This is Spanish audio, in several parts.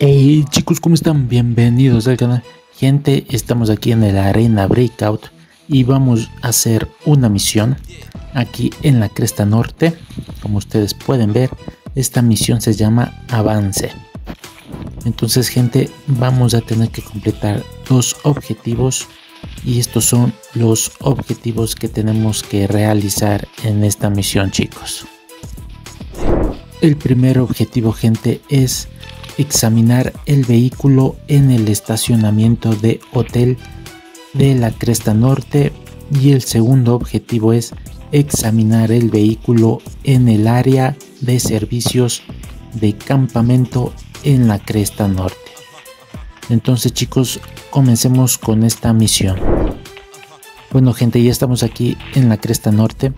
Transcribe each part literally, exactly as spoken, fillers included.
Hey chicos, ¿cómo están? Bienvenidos al canal. Gente, estamos aquí en el Arena Breakout y vamos a hacer una misión aquí en la Cresta Norte. Como ustedes pueden ver, esta misión se llama Avance. Entonces, gente, vamos a tener que completar dos objetivos y estos son los objetivos que tenemos que realizar en esta misión, chicos. El primer objetivo, gente, es examinar el vehículo en el estacionamiento de hotel de la Cresta Norte, y el segundo objetivo es examinar el vehículo en el área de servicios de campamento en la Cresta Norte. Entonces, chicos, comencemos con esta misión. Bueno, gente, ya estamos aquí en la Cresta Norte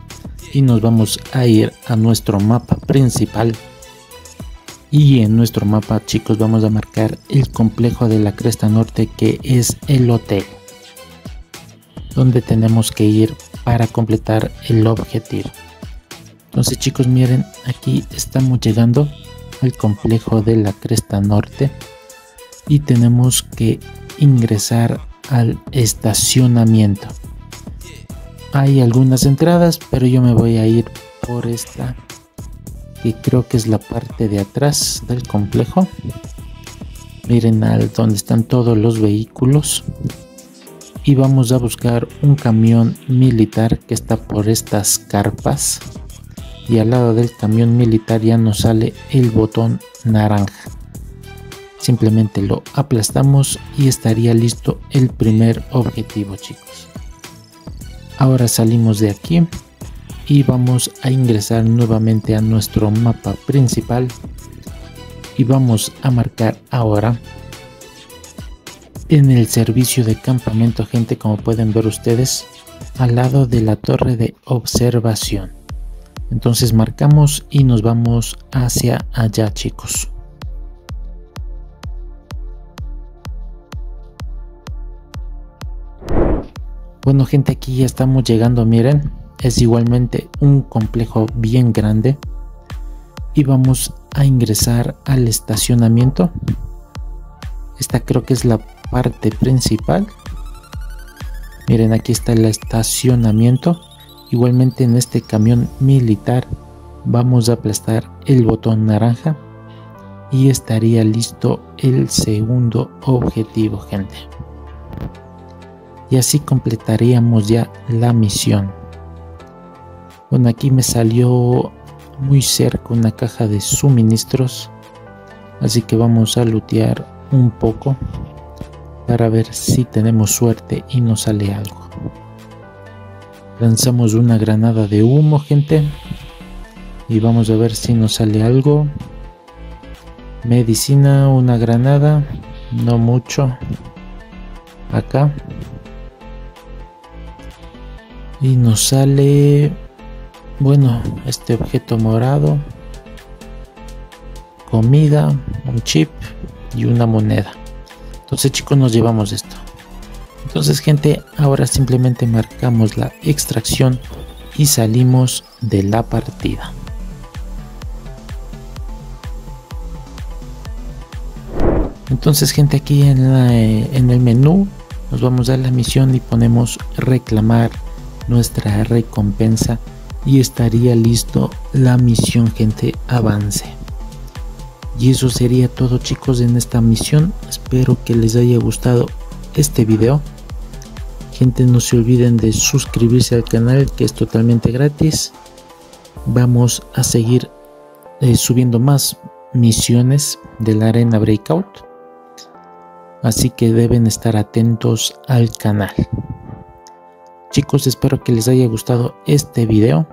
y nos vamos a ir a nuestro mapa principal. Y en nuestro mapa, chicos, vamos a marcar el complejo de la Cresta Norte, que es el hotel donde tenemos que ir para completar el objetivo. Entonces, chicos, miren, aquí estamos llegando al complejo de la Cresta Norte y tenemos que ingresar al estacionamiento. Hay algunas entradas, pero yo me voy a ir por esta, que creo que es la parte de atrás del complejo. Miren, al donde están todos los vehículos, y vamos a buscar un camión militar que está por estas carpas, y al lado del camión militar ya nos sale el botón naranja. Simplemente lo aplastamos y estaría listo el primer objetivo, chicos. Ahora salimos de aquí y vamos a ingresar nuevamente a nuestro mapa principal y vamos a marcar ahora en el servicio de campamento, gente, como pueden ver ustedes, al lado de la torre de observación. Entonces marcamos y nos vamos hacia allá, chicos. Bueno, gente, aquí ya estamos llegando, miren. Es igualmente un complejo bien grande y vamos a ingresar al estacionamiento. Esta creo que es la parte principal. Miren, aquí está el estacionamiento. Igualmente en este camión militar vamos a aplastar el botón naranja y estaría listo el segundo objetivo, gente. Y así completaríamos ya la misión. Bueno, aquí me salió muy cerca una caja de suministros, así que vamos a lootear un poco para ver si tenemos suerte y nos sale algo. Lanzamos una granada de humo, gente, y vamos a ver si nos sale algo. Medicina, una granada, no mucho. Acá. Y nos sale... bueno, este objeto morado, comida, un chip y una moneda. Entonces, chicos, nos llevamos esto. Entonces, gente, ahora simplemente marcamos la extracción y salimos de la partida. Entonces, gente, aquí en, la, en el menú nos vamos a la misión y ponemos reclamar nuestra recompensa. Y estaría listo la misión, gente, Avance. Y eso sería todo, chicos, en esta misión. Espero que les haya gustado este video, gente. No se olviden de suscribirse al canal, que es totalmente gratis. Vamos a seguir eh, subiendo más misiones de la Arena Breakout, así que deben estar atentos al canal. Chicos, espero que les haya gustado este video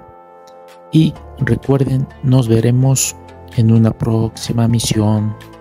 y recuerden, nos veremos en una próxima misión.